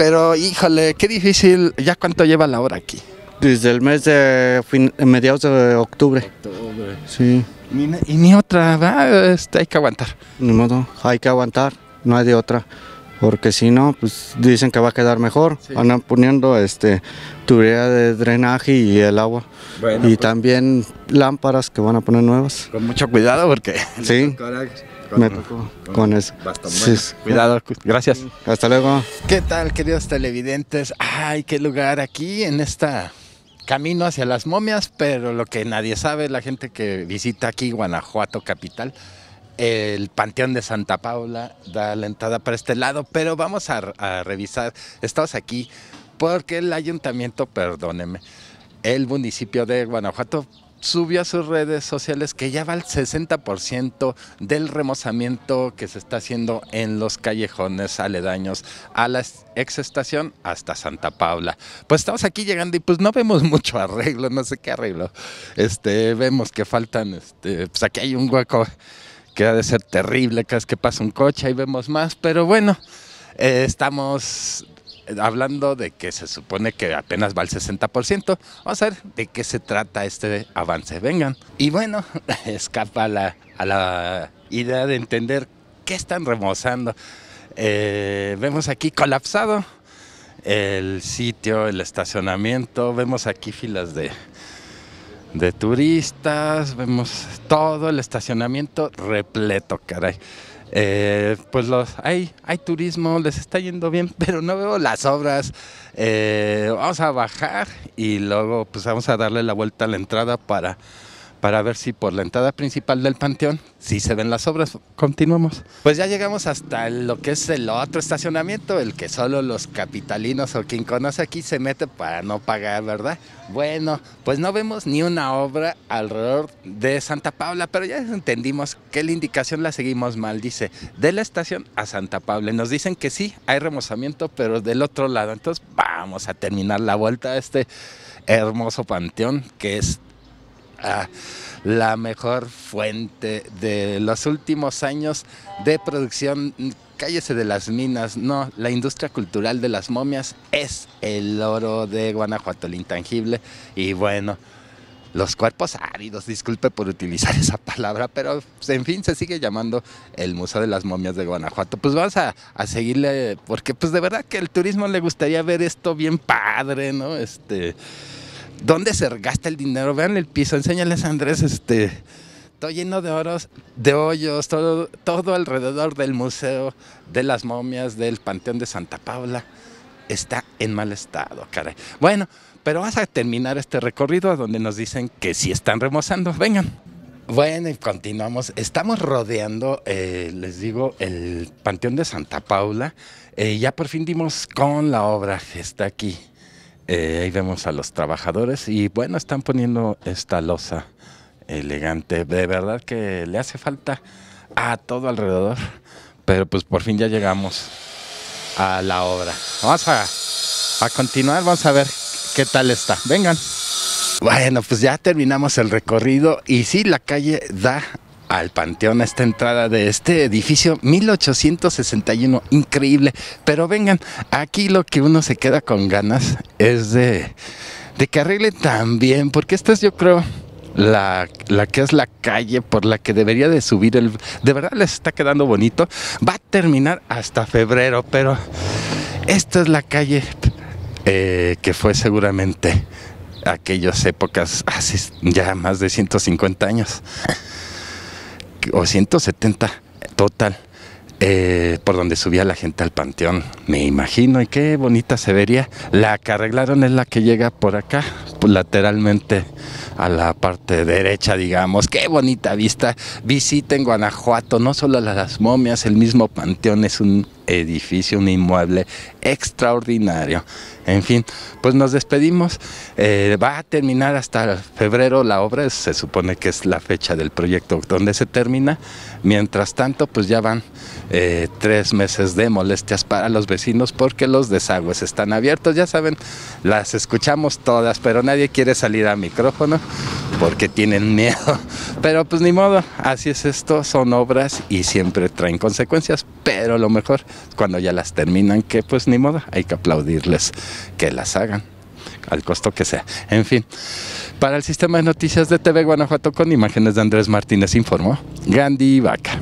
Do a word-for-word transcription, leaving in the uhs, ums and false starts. pero híjole, qué difícil. ¿Ya cuánto lleva la obra aquí? Desde el mes de fin, mediados de octubre. Octubre. Sí. Y, y ni otra, ¿verdad? Este, hay que aguantar. Ni modo, hay que aguantar, no hay de otra. Porque si no, pues dicen que va a quedar mejor. Sí. Andan poniendo este tubería de drenaje y el agua. Bueno, y pues también lámparas que van a poner nuevas. Con mucho cuidado porque... Sí. Con, me tocó con, con eso. Sí, cuidado, gracias. Hasta luego. ¿Qué tal, queridos televidentes? Ay, qué lugar aquí en esta camino hacia las momias, pero lo que nadie sabe, la gente que visita aquí Guanajuato capital, el Panteón de Santa Paula da la entrada para este lado, pero vamos a, a revisar. Estamos aquí porque el ayuntamiento, perdónenme, el municipio de Guanajuato subió a sus redes sociales que ya va al sesenta por ciento del remozamiento que se está haciendo en los callejones aledaños a la ex estación hasta Santa Paula. Pues estamos aquí llegando y pues no vemos mucho arreglo, no sé qué arreglo. Este, vemos que faltan, este, pues aquí hay un hueco que ha de ser terrible cada vez que pasa un coche, ahí vemos más, pero bueno, eh, estamos hablando de que se supone que apenas va al sesenta por ciento. Vamos a ver de qué se trata este avance. Vengan. Y bueno, escapa a la, a la idea de entender qué están remozando. Eh, vemos aquí colapsado el sitio, el estacionamiento. Vemos aquí filas de, de turistas. Vemos todo el estacionamiento repleto, caray. Eh, pues los hay, hay turismo, les está yendo bien, pero no veo las obras. Eh, vamos a bajar y luego pues vamos a darle la vuelta a la entrada para, para ver si por la entrada principal del panteón sí se ven las obras. Continuamos. Pues ya llegamos hasta lo que es el otro estacionamiento, el que solo los capitalinos o quien conoce aquí se mete para no pagar, ¿verdad? Bueno, pues no vemos ni una obra alrededor de Santa Paula, pero ya entendimos que la indicación la seguimos mal. Dice, de la estación a Santa Paula. Nos dicen que sí, hay remozamiento, pero del otro lado. Entonces vamos a terminar la vuelta a este hermoso panteón que es ah, la mejor fuente de los últimos años de producción. Cállese de las minas, no, la industria cultural de las momias es el oro de Guanajuato, el intangible. Y bueno, los cuerpos áridos, disculpe por utilizar esa palabra, pero pues, en fin, se sigue llamando el Museo de las Momias de Guanajuato. Pues vamos a, a seguirle, porque pues de verdad que el turismo le gustaría ver esto bien padre, ¿no? Este, ¿dónde se gasta el dinero? Vean el piso, enséñales a Andrés, este... todo lleno de oros, de hoyos, todo, todo alrededor del Museo de las Momias del Panteón de Santa Paula está en mal estado, caray. Bueno, pero vas a terminar este recorrido donde nos dicen que sí están remozando. Vengan. Bueno, y continuamos. Estamos rodeando, eh, les digo, el Panteón de Santa Paula. Eh, ya por fin dimos con la obra que está aquí. Eh, ahí vemos a los trabajadores y bueno, están poniendo esta losa elegante, de verdad que le hace falta a todo alrededor, pero pues por fin ya llegamos a la obra. Vamos a, a continuar, vamos a ver qué tal está, vengan. Bueno, pues ya terminamos el recorrido y sí, la calle da al panteón, esta entrada de este edificio mil ochocientos sesenta y uno, increíble, pero vengan, aquí lo que uno se queda con ganas es de, de que arregle también, porque esto es, yo creo, La, la que es la calle por la que debería de subir el... De verdad les está quedando bonito. Va a terminar hasta febrero, pero esta es la calle eh, que fue seguramente aquellas épocas, hace ya más de ciento cincuenta años, o ciento setenta total, eh, por donde subía la gente al panteón, me imagino. Y qué bonita se vería. La que arreglaron es la que llega por acá, lateralmente a la parte derecha, digamos. Qué bonita vista. Visiten Guanajuato, no solo las momias, el mismo panteón es un edificio, un inmueble extraordinario. En fin, pues nos despedimos. Eh, va a terminar hasta febrero la obra, se supone que es la fecha del proyecto donde se termina. Mientras tanto, pues ya van eh, tres meses de molestias para los vecinos porque los desagües están abiertos. Ya saben, las escuchamos todas, pero nadie quiere salir a micrófono porque tienen miedo, pero pues ni modo, así es esto, son obras y siempre traen consecuencias, pero lo mejor cuando ya las terminan, que pues ni modo, hay que aplaudirles que las hagan, al costo que sea. En fin, para el sistema de noticias de T V Guanajuato, con imágenes de Andrés Martínez, informó Gandhi Vaca.